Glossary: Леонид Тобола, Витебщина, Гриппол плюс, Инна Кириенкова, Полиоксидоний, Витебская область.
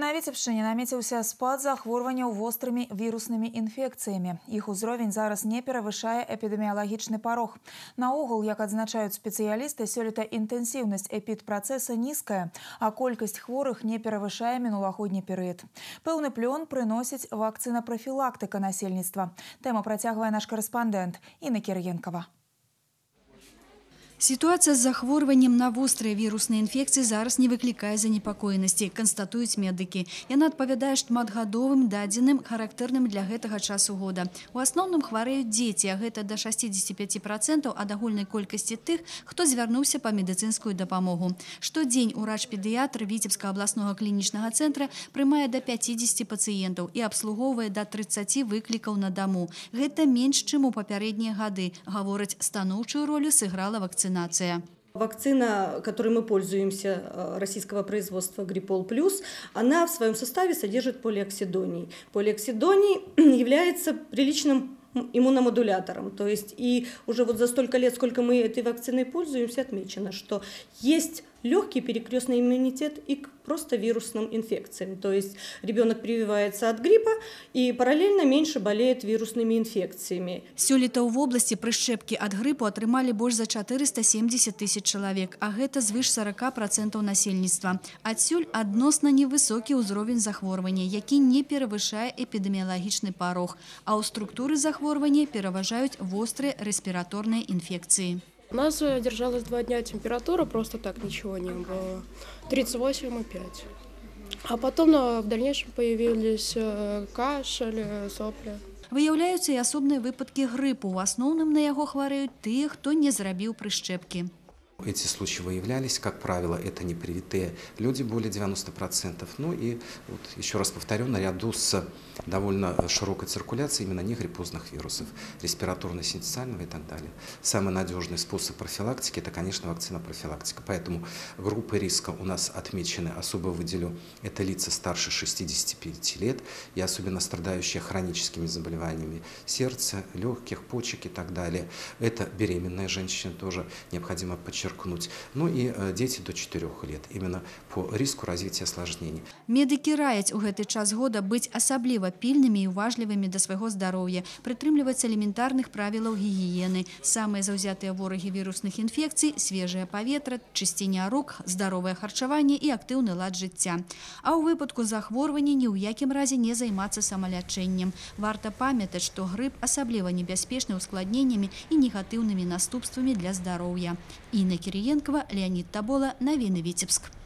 На Витебшині намітився спад захворювання гострими вірусними інфекціями. Їх узровень зараз не перевищає епідеміологічний порог. Наогул, як відзначають спеціалісти, сьогодні інтенсивність епідпроцесу низька, а кількість хворих не перевищає минулогодній період. Певний пльон приносить вакцинопрофілактика населення. Тему протягує наш кореспондент Інна Кириенкова. Ситуація з захворюванням на гострі вірусні інфекції зараз не викликає занепокоєності, констатують медики. І вона відповідає шматгодовим даним, характерним для цього часу года. У основному хворіють діти, а це до 65% від загальної кількості тих, хто звернувся по медицинську допомогу. Щодень урач-педіатр Витебського обласного клінічного центру приймає до 50 пацієнтів і обслуговує до 30 викликів на дому. Це менше, ніж у попередні роки. Говорить, становчу роль зіграла вакцинація. Вакцина, которой мы пользуемся, российского производства «Гриппол плюс», она в своем составе содержит полиоксидоний. Полиоксидоний является приличным иммуномодулятором. То есть и уже вот за столько лет, сколько мы этой вакциной пользуемся, отмечено, что есть легкий перекрестный иммунитет и к просто вирусным инфекциям. То есть ребенок прививается от гриппа и параллельно меньше болеет вирусными инфекциями. Сёлета в области прищепки от гриппу отримали больше за 470 тысяч человек, а это свыше 40% населения. Отсюль односно невысокий уровень захворювання, який не перевышает эпидемиологичный порог, а у структуры захворювання переважают острые респираторные инфекции. У нас держалась 2 дня температура, просто так ничего не было, 38,5. А потом в дальнейшем появились кашель, сопли. Виявляються і особні випадки грипу. В основному на його хворіють ті, хто не зробив прищепки. Эти случаи выявлялись, как правило, это непривитые люди, более 90%. Ну и, вот, еще раз повторю, наряду с довольно широкой циркуляцией именно негриппозных вирусов, респираторно-синтезального и так далее. Самый надежный способ профилактики – это, конечно, вакцинопрофилактика. Поэтому группы риска у нас отмечены, особо выделю, это лица старше 65 лет и особенно страдающие хроническими заболеваниями сердца, легких, почек и так далее. Это беременная женщина, тоже необходимо подчеркнуть. Ну і діти до 4 років, іменно по ризику розвитку осложнень. Медики радять у цей час року бути особливо пильними і уважливими до свого здоров'я, притримуватися елементарних правил гігієни. Саме завзяті вороги вірусних інфекцій – свіже повітря, чистіння рук, здорове харчування і активний лад життя. А у випадку захворювання ні в якому разі не займатися самоліченням. Варто пам'ятати, що грип особливо небезпечний ускладненнями і негативними наступствами для здоров'я. Инна Кириенкова, Леонид Тобола, новини Витебск.